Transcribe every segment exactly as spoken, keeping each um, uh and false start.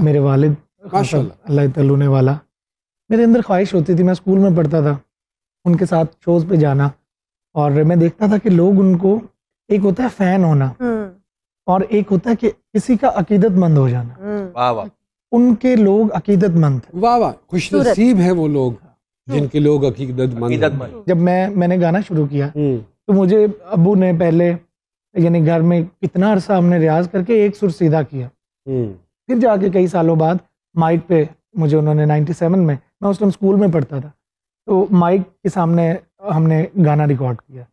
मेरे वालिद अल्लाह तआला वाला, मेरे अंदर ख्वाहिश होती थी, मैं स्कूल में पढ़ता था, उनके साथ शोज़ पे जाना और मैं देखता था कि लोग उनको, एक होता है फैन होना और एक होता है कि किसी का अकीदतमंद हो जाना। वाह वाह, उनके लोग अकीदतमंद, वाह वाह, खुशनसीब है वो लोग जिनके लोग अकीदतमंद। जब मैं मैंने गाना शुरू किया तो मुझे अबू ने पहले यानी घर में कितना अरसा हमने रियाज करके एक सुर सीधा किया, फिर जाके कई सालों बाद माइक पे मुझे उन्होंने नाइन्टी सेवन में, मैं उस टाइम स्कूल में पढ़ता था, तो माइक के सामने हमने गाना रिकॉर्ड किया।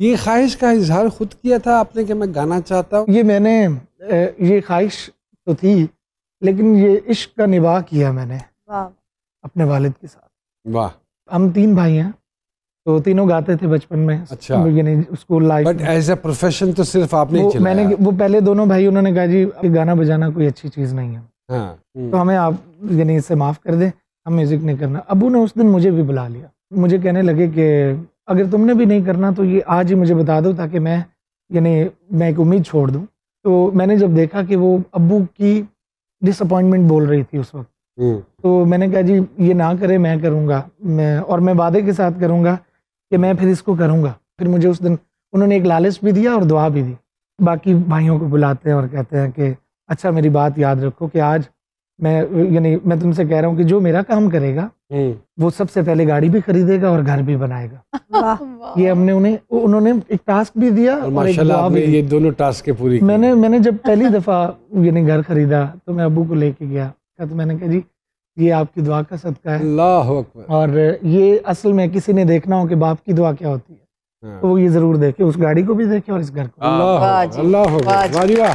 ये ख्वाहिश का इजहार खुद किया था आपने कि मैं गाना चाहता हूँ? ये मैंने, ये ख्वाहिश तो थी लेकिन ये इश्क का निवाह किया मैंने अपने वालिद के साथ। वाह। हम तीन भाई हैं तो तीनों गाते थे बचपन में। अच्छा। यानी school life. But as a profession तो सिर्फ आपने वो, मैंने वो पहले दोनों भाई, उन्होंने कहा जी गाना बजाना कोई अच्छी चीज़ नहीं है। हाँ। तो हमें आप यानी इससे माफ़ कर दें, हम म्यूज़िक नहीं करना। अबू ने उस दिन मुझे भी बुला लिया, मुझे कहने लगे कि अगर तुमने भी नहीं करना तो ये आज ही मुझे बता दो ताकि मैं यानी मैं एक उम्मीद छोड़ दूँ। तो मैंने जब देखा कि वो अबू की डिसअपॉइंटमेंट बोल रही थी उस वक्त, तो मैंने कहा जी ये ना करे, मैं करूँगा, मैं और मैं वादे के साथ करूँगा कि मैं फिर इसको करूँगा। फिर मुझे उस दिन उन्होंने एक लालच भी दिया और दुआ भी दी। बाकी भाइयों को बुलाते हैं और कहते हैं कि अच्छा मेरी बात याद रखो कि आज मैं यानी मैं तुमसे कह रहा हूँ कि जो मेरा काम करेगा वो सबसे पहले गाड़ी भी खरीदेगा और घर भी बनाएगा। ये हमने उन्हें उन्होंने एक टास्क भी दिया और, और एक दुआ भी। ये दोनों टास्क पूरी मैंने मैंने जब पहली दफ़ा यानी घर खरीदा तो मैं अबू को लेके गया, तो मैंने कहा जी ये आपकी दुआ का सदका है। अल्लाह हू अकबर। और ये असल में किसी ने देखना हो कि बाप की दुआ क्या होती है तो वो ये जरूर देखे, उस गाड़ी को भी देखे और इस घर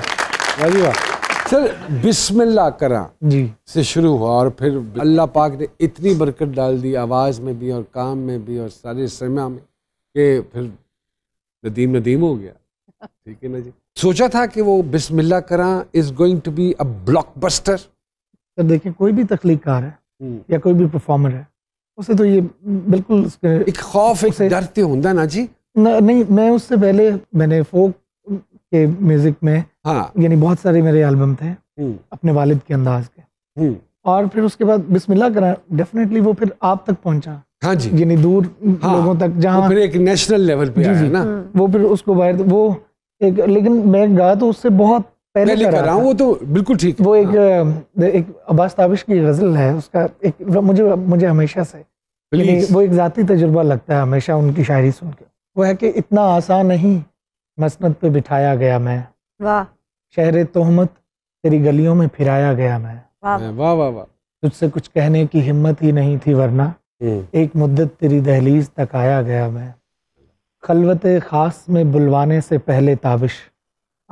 को। सर बिस्मिल्लाह करा जी से शुरू हुआ और फिर अल्लाह पाक ने इतनी बरकत डाल दी आवाज़ में भी और काम में भी और सारे समा में कि फिर नदीम नदीम हो गया। ठीक है ना जी। सोचा था कि वो बिस्मिल्लाह करा is going to be a blockbuster? Sir देखिए, कोई भी तख्लीकार है या कोई भी परफॉर्मर है उसे तो ये बिल्कुल एक खौफ, एक डर तो होता ना जी। नहीं, मैं उससे पहले मैंने फोक के म्यूजिक में, हाँ, यानी बहुत सारे मेरे एल्बम थे अपने वालिद के अंदाज के, और फिर उसके बाद बिस्मिल्लाह करा डेफिनेटली वो फिर आप तक पहुंचा। हाँ जी। यानी दूर, हाँ, लोगों तक, जहाँ फिर एक नेशनल लेवल पे आया ना वो, फिर उसको बाहर वो एक, लेकिन मैं गा तो उससे बहुत पहले कर रहा हूँ वो, तो बिल्कुल ठीक। वो एक अब्बास ताबिश की गजल है, उसका एक मुझे मुझे हमेशा से वो एक जाती तजुर्बा लगता है हमेशा उनकी शायरी सुन के। वो है कि इतना आसान नहीं मसनद पे बिठाया गया मैं, वाह, शहरे तोहमत तेरी गलियों में फिराया गया मैं, वाह वाह वाह, तुझसे कुछ कहने की हिम्मत ही नहीं थी वरना एक मुद्दत तेरी दहलीज तक आया गया मैं, खलवते खास में बुलवाने से पहले ताबिश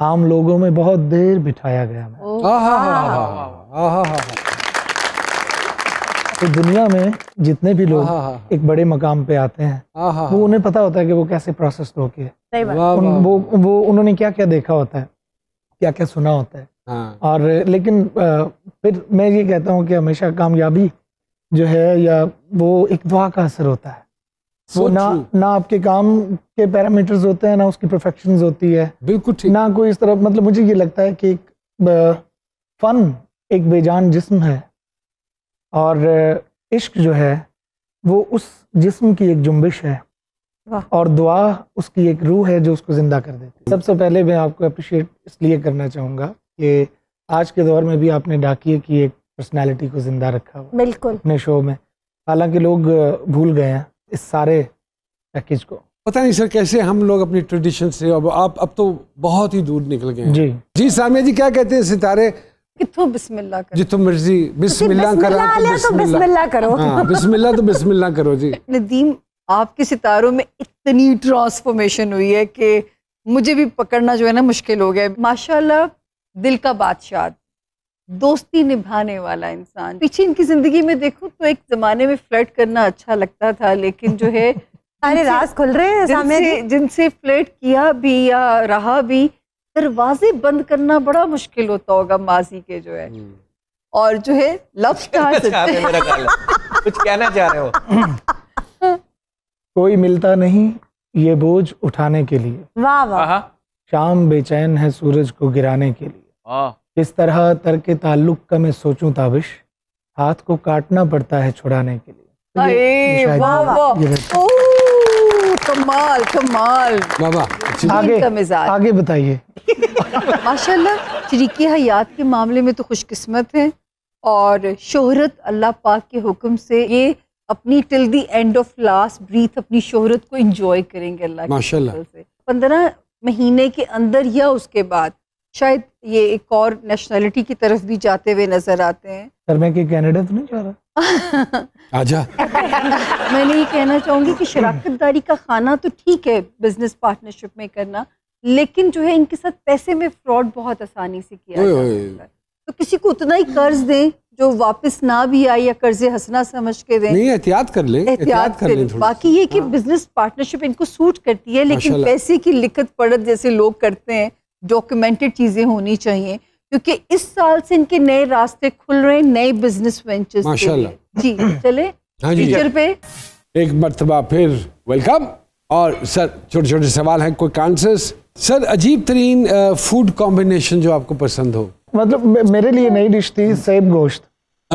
आम लोगों में बहुत देर बिठाया गया मैं। आहा आहा आहा। तो दुनिया में जितने भी लोग एक बड़े मकाम पे आते हैं वो उन्हें पता होता है कि वो कैसे प्रोसेस होके उन, वो वो उन्होंने क्या क्या देखा होता है, क्या क्या सुना होता है। हाँ। और लेकिन आ, फिर मैं ये कहता हूँ कि हमेशा कामयाबी जो है या वो एक दुआ का असर होता है। वो ना ना आपके काम के पैरामीटर्स होते हैं, ना उसकी परफेक्शन होती है, बिल्कुल ठीक, ना कोई इस तरह, मतलब मुझे ये लगता है कि एक फन एक बेजान जिस्म है और इश्क जो है वो उस जिस्म की एक जुम्बिश है और दुआ उसकी एक रूह है जो उसको ज़िंदा कर देती है। सबसे पहले मैं आपको अप्रिशिएट इसलिए करना चाहूँगा कि आज के दौर में भी आपने डाकिए की एक पर्सनालिटी को ज़िंदा रखा हुआ बिल्कुल अपने शो में, हालांकि लोग भूल गए हैं इस सारे पैकेज को। पता नहीं सर कैसे हम लोग अपनी ट्रेडिशन से अब आप अब तो बहुत ही दूर निकल गए। जी जी। सामिया जी क्या कहते हैं? सितारे कितो बिस्मिल्लाह करो, जितो मर्जी बिस्मिल्लाह करो, तो बिस्मिल्लाह करो, हाँ, बिस्मिल्लाह तो बिस्मिल्लाह करो जी। नदीम, आपके सितारों में इतनी ट्रांसफॉर्मेशन हुई है कि मुझे भी पकड़ना जो है ना मुश्किल हो गया। माशाल्लाह, दिल का बादशाह, दोस्ती निभाने वाला इंसान। पीछे इनकी जिंदगी में देखो तो एक जमाने में फ्लर्ट करना अच्छा लगता था, लेकिन जो है सारे राज खुल रहे हैं। जिनसे फ्लर्ट किया भी या रहा भी, दरवाजे बंद करना बड़ा मुश्किल होता होगा माजी के जो है, और जो है लफ्ज कुछ कहना चाह रहे हो। कोई मिलता नहीं ये बोझ उठाने के लिए, वाह वाह, शाम बेचैन है सूरज को गिराने के लिए, किस तरह तरके ताल्लुक का मैं सोचूं ताबिश, हाथ को काटना पड़ता है छुड़ाने के लिए। अरे वाह वाह, कमाल कमाल, आगे आगे बताइए। माशाल्लाह, शरीकी हयात के मामले में तो खुशकिस्मत है, और शोहरत अल्लाह पाक के हुक्म से ये अपनी till the end of last breath अपनी शोहरत को एंजॉय करेंगे अल्लाह माशाल्लाह से। पंद्रह महीने के अंदर या उसके बाद शायद ये एक और नेशनलिटी की तरफ भी जाते हुए नजर आते हैं। सर मैं कि कनाडा तो नहीं जा रहा? आजा। मैंने ये कहना चाहूँगी कि शराकतदारी का खाना तो ठीक है बिजनेस पार्टनरशिप में करना, लेकिन जो है इनके साथ पैसे में फ्रॉड बहुत आसानी से किया जाता है। तो किसी को उतना ही कर्ज दें जो वापस ना भी आए, या कर्जे हंसना समझ के दें, नहीं एहतियात कर लें, एहतियात कर लें। बाकी ये कि बिजनेस पार्टनरशिप इनको सूट करती है, लेकिन पैसे की लिखत पढ़त जैसे लोग करते हैं, डॉक्यूमेंटेड चीज़ें होनी चाहिए, क्योंकि इस साल से इनके नए रास्ते खुल रहे हैं, नए बिजनेस वेंचर्स माशाल्लाह। जी चले टीचर पे एक मरतबा फिर वेलकम। और सर छोटे छोटे सवाल हैं, क्विक आंसर्स। सर अजीब तरीन फूड कॉम्बिनेशन जो आपको पसंद हो? मतलब मेरे लिए नई डिश थी सेब गोश्त।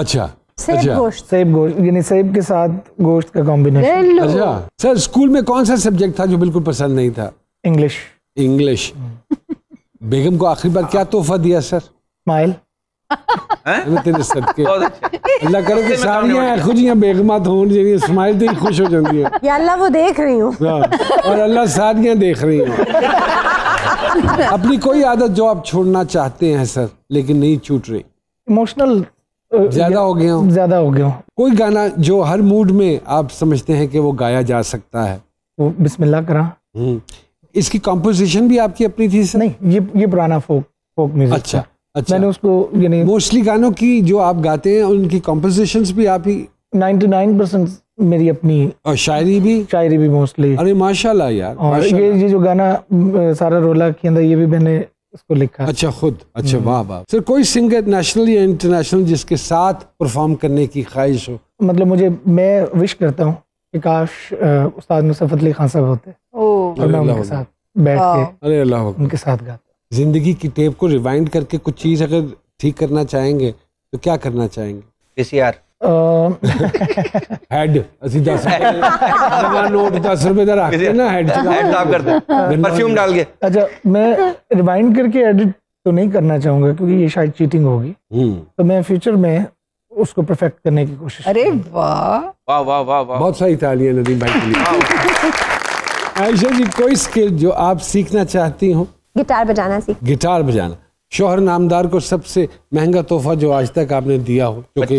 अच्छा, सेब अच्छा। गोश्त सेब गोश्त यानी सेब के साथ गोश्त का कॉम्बिनेशन। अच्छा सर, स्कूल में कौन सा सब्जेक्ट था जो बिल्कुल पसंद नहीं था? इंग्लिश। इंग्लिश। बेगम को आखिरी बार क्या तोहफा दिया सर? स्माइल। तेरे सदके अल्लाह करो कि सारियां खुशियां बेगमात हों, स्माइल से ही खुश हो जाती है। या अल्लाह वो देख रही हूँ और अल्लाह सारियां देख रही हूँ। अपनी कोई आदत जो आप छोड़ना चाहते हैं सर लेकिन नहीं छूट रही? इमोशनल ज्यादा हो गया हूँ ज्यादा हो गया हूँ। कोई गाना जो हर मूड में आप समझते हैं कि वो गाया जा सकता है? वो बिस्मिल्लाह करा। इसकी कंपोजिशन भी आपकी अपनी थी सर? नहीं, ये ये पुराना फोक फोक म्यूजिक। अच्छा अच्छा। मैंने उसको यानी मोस्टली गानों की जो आप गाते हैं उनकी कंपोजिशंस भी आप ही? निन्यानवे परसेंट मेरी अपनी। और शायरी भी? शायरी भी मोस्टली। अरे माशाल्लाह यार। और ये ये जो गाना सारा रोला के अंदर, ये भी मैंने इसको लिखा। अच्छा खुद? अच्छा वाह वाह। सर कोई सिंगर नेशनल या इंटरनेशनल जिसके साथ परफॉर्म करने की ख्वाहिश हो? मतलब मुझे, मैं विश करता हूँ कि काश उस्ताद मुसफ़ अली खान साहब होते और मैं उनके साथ बैठ के अरे अल्लाह उनके साथ गाता। जिंदगी की टेप को रिवाइंड करके कुछ चीज अगर ठीक करना चाहेंगे तो क्या करना चाहेंगे? पीसीआर हेड नोट दस रुपए का रखते ना, हेड साफ करते परफ्यूम डाल के। अच्छा मैं रिवाइंड करके एडिट तो नहीं करना चाहूंगा क्योंकि ये शायद चीटिंग होगी, तो मैं फ्यूचर में उसको परफेक्ट करने की कोशिश। अरे वाह वाह वाह वाह वाह, बहुत सही तालियां नदीम भाई के लिए। आयशा जी कोई स्किल जो आप सीखना चाहती हो? गिटार बजाना सीख। गिटार बजाना। शोहर नामदार को सबसे महंगा तोहफा जो आज तक आपने दिया हो? क्योंकि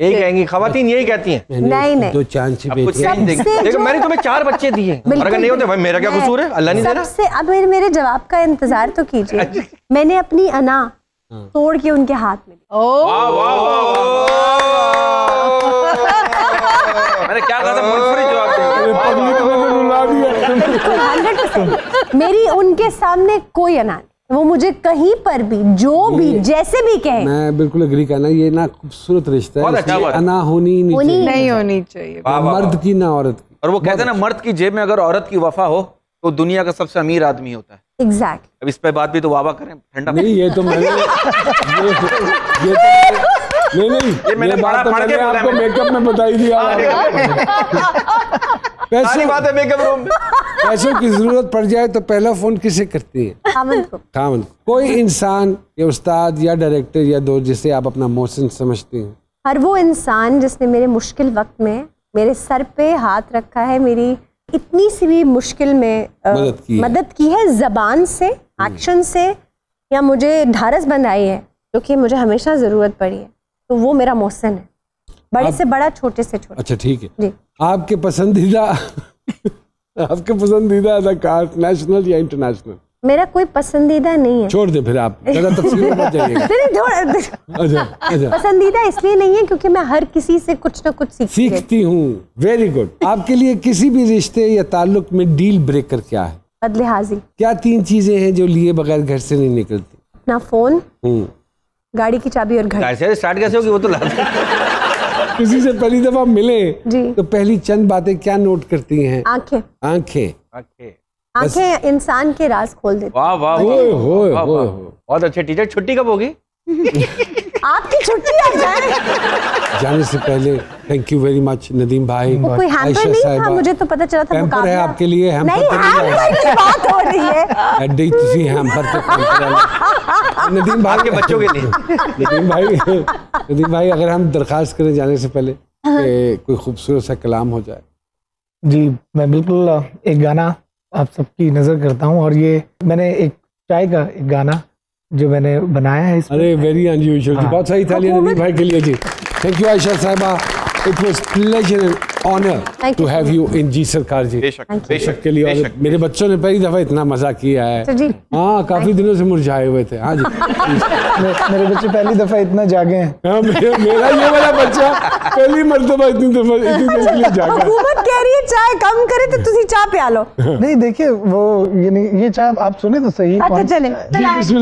यही कहेंगी खवातीन, यही कहती हैं। नहीं नहीं, दो चांद से देखो मैंने तुम्हें चार बच्चे दिए, अगर नहीं होते भाई मेरा क्या कसूर है, अल्लाह नहीं दे रहा। सबसे अब मेरे जवाब का इंतजार तो कीजिए। मैंने अपनी अना तोड़ के उनके हाथ में दी। वाह वाह वाह, मैंने क्या कहा था? मुनफरिद जवाब दे, पब्लिक ने रुला दिया। सौ परसेंट मेरी उनके सामने कोई अना, वो मुझे कहीं पर भी जो भी जैसे भी कहे। मैं बिल्कुल एग्री करना, ये ना खूबसूरत रिश्ता है, अना होनी नहीं होनी चाहिए, मर्द की ना औरत की। और वो कहते हैं ना, मर्द की जेब में अगर औरत की वफा हो तो दुनिया का सबसे अमीर आदमी होता है। Exactly. अब इस पे बात भी तो वावा करें, ठंडा नहीं। ये तो मैंने ये, ये तो नहीं नहीं ये मैंने ये बात तो मैंने आपको मेकअप में बताई दिया। पैसों बात है मेकअप रूम में। पैसों की जरूरत पड़ जाए तो पहला फोन किसे करती है? खामन को। खामन। कोई इंसान या उस्ताद या डायरेक्टर या दोस्त जिसे आप अपना मोहसिन समझती हैं? हर वो इंसान जिसने मेरे मुश्किल वक्त में मेरे सर पे हाथ रखा है, मेरी इतनी सी भी मुश्किल में आ, मदद की मदद है, की है जबान से, एक्शन से, या मुझे ढारस बनाई है जो कि मुझे हमेशा ज़रूरत पड़ी है, तो वो मेरा मोहसिन है, बड़े आप... से बड़ा, छोटे से छोटा। अच्छा ठीक है जी। आपके पसंदीदा आपके पसंदीदा अदाकार नेशनल या इंटरनेशनल? मेरा कोई पसंदीदा नहीं है। छोड़ दे फिर आप, ज़्यादा तफसील मत जाइए। पसंदीदा इसलिए नहीं है क्योंकि मैं हर किसी से कुछ ना कुछ सीखती सीखती हूँ। Very good. आपके लिए किसी भी रिश्ते या ताल्लुक में डील ब्रेकर क्या है? बदले हाजिर। क्या तीन चीजें हैं जो लिए बगैर घर से नहीं निकलती? अपना फोन, गाड़ी की चाबी और घर। ऐसे स्टार्ट कैसे होगी? वो तो किसी से पहली दफा मिले तो पहली चंद बातें क्या नोट करती हैं? आंखें। आंखें आंखें आंखें इंसान के राज खोल देती। वाह वाह, बहुत अच्छे टीचर। छुट्टी कब होगी? आपकी छुट्टी आप जाएं। जाने से पहले thank you very much Nadeem भाई। वो कोई हैम्पर नहीं था, मुझे तो पता चला था हैम्पर है आपके लिए। हैम्पर नहीं, हैम्पर की बात हो रही है। एडी तुसी हैम्पर तो नदीम भाई के बच्चों के लिए। नदीम भाई नदीम भाई अगर हम दरखास्त करें जाने से पहले कि कोई खूबसूरत सा कलाम हो जाए। जी मैं बिल्कुल एक गाना आप सबकी नज़र करता हूँ और ये मैंने एक चाय का एक गाना जो मैंने बनाया है। अरे वेरी अनयूजुअल, बहुत सही था नदीम भाई के लिए। जी थैंक यू आयशा साहिबा, it was pleasure and honour to have you in जी सरकार। जी बेशक के लिए मेरे बच्चों ने पहली दफा इतना मजा किया है। हाँ काफी दिनों से मुरझाए हुए थे। हाँ जी मेरे बच्चे पहली दफा इतना जागे हैं। मेरा ये वाला बच्चा पहली मरतबा इतनी दफा जागा। चाय कम करे तो तुसी चाय प्या लो। नहीं देखिए वो ये नहीं, ये चाय आप सुने तो सही। अच्छा चले।